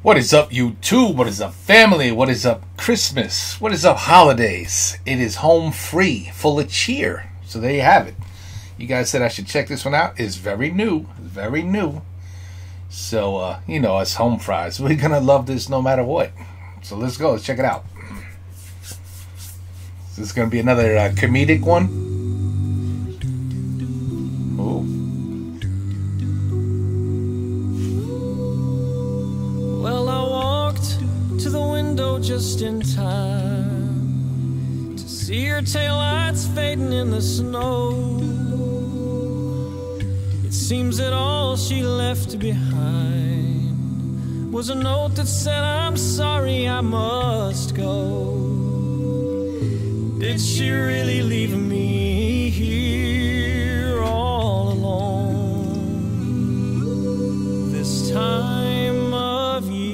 What is up, YouTube? What is up, family? What is up, Christmas? What is up, holidays? It is Home Free, full of cheer. So there you have it. You guys said I should check this one out. It's very new. It's very new. So, you know, us home fries, we're going to love this no matter what. So let's go. Let's check it out. This is going to be another comedic one. Just in time to see your taillights fading in the snow. It seems that all she left behind was a note that said, "I'm sorry, I must go." Did she really leave me here all alone this time of year?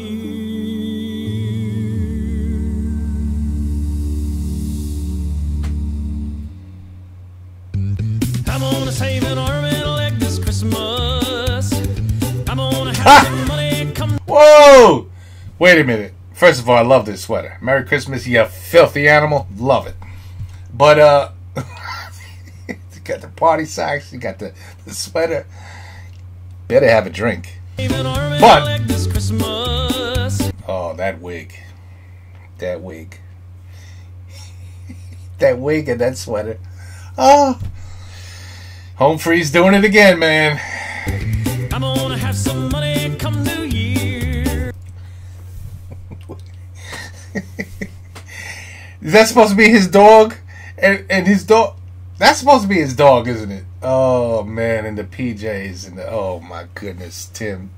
I'm gonna save an arm and a leg this Christmas. I'm gonna have some money come. Whoa! Wait a minute. First of all, I love this sweater. Merry Christmas, you filthy animal. Love it. But, you got the party socks, you got the sweater. Better have a drink. But, oh, that wig. That wig. That wig and that sweater. Oh! Home Free's doing it again, man. I'm gonna have some money come New Year. Is that supposed to be his dog? And his dog, that's supposed to be his dog, isn't it? Oh man, and the PJs and the, oh my goodness, Tim.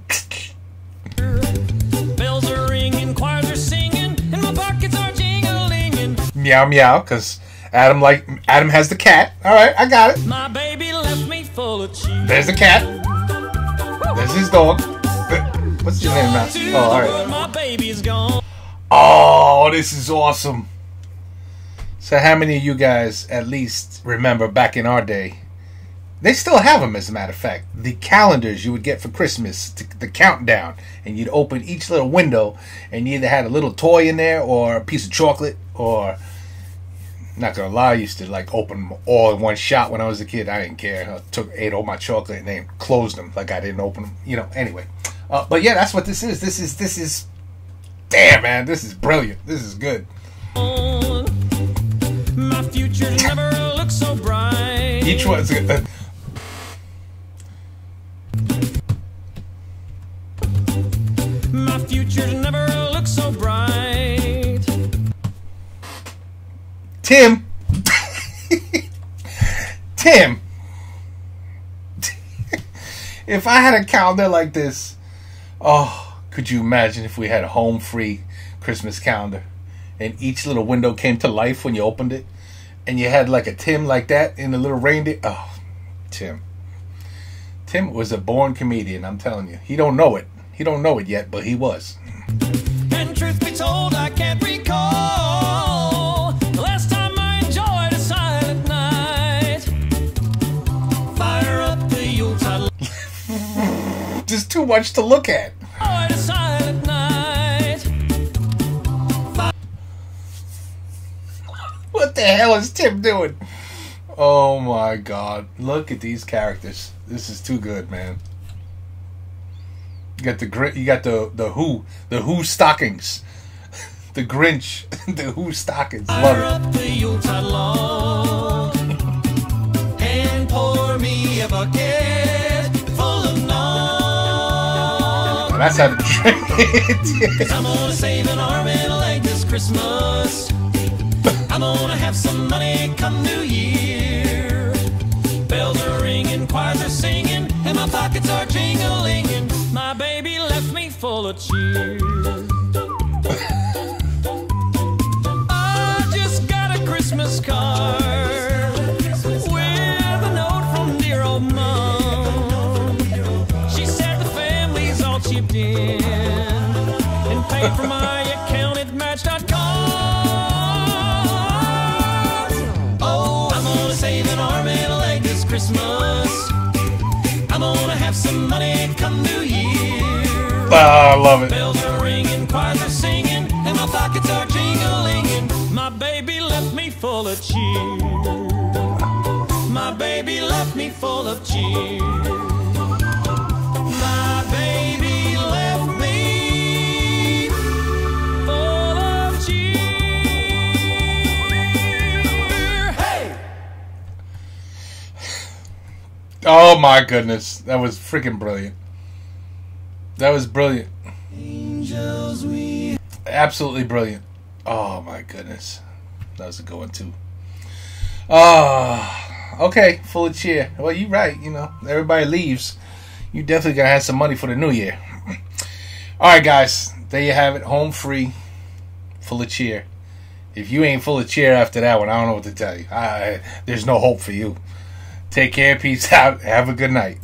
Bells are ringing, choirs are singing, and my pockets are jingling. Meow meow, cause Adam has the cat. All right, I got it. My baby left me full of cheese. There's the cat. There's his dog. What's your name now? Oh, all right. My baby's gone. Oh, this is awesome. So how many of you guys at least remember back in our day? They still have them, as a matter of fact. The calendars you would get for Christmas, the countdown. And you'd open each little window, and you either had a little toy in there or a piece of chocolate or... Not gonna lie, I used to like open them all in one shot when I was a kid. I didn't care. I ate all my chocolate and then closed them like I didn't open them. You know. Anyway, but yeah, that's what this is. This is. Damn, man, this is brilliant. This is good. My future never looks so bright. Each one's good. My future never looks so bright. Tim. Tim. If I had a calendar like this, oh, could you imagine if we had a Home Free Christmas calendar and each little window came to life when you opened it and you had like a Tim like that in a little reindeer? Oh, Tim. Tim was a born comedian, I'm telling you. He don't know it. He don't know it yet, but he was. And truth be told, I can't recall. Just too much to look at. Oh, it's a silent night. What the hell is Tim doing? Oh my god. Look at these characters. This is too good, man. You got the Who stockings. The Grinch, the Who stockings. Love it. And pour me a bucket. That's how to drink it. I'm gonna save an arm and a leg this Christmas. I'm gonna have some money come New Year. Bells are ringing, choirs are singing, and my pockets are jingling. My baby left me full of cheer. I just got a Christmas card with a note from dear old mom. And pay for my account at match.com. Oh, I'm gonna save an arm and a leg this Christmas. I'm gonna have some money come New Year. I love it. Bells are ringing. full of cheer. My baby left me full of cheer. My baby left me full of cheer. Hey! Oh my goodness, that was freaking brilliant. That was brilliant. Angels we... Absolutely brilliant. Oh my goodness. That was a good one too. Okay, full of cheer. Well, you're right, you know. Everybody leaves. You definitely gotta have some money for the new year. Alright guys, there you have it. Home Free. Full of cheer. If you ain't full of cheer after that one, I don't know what to tell you. There's no hope for you. Take care, peace out, have a good night.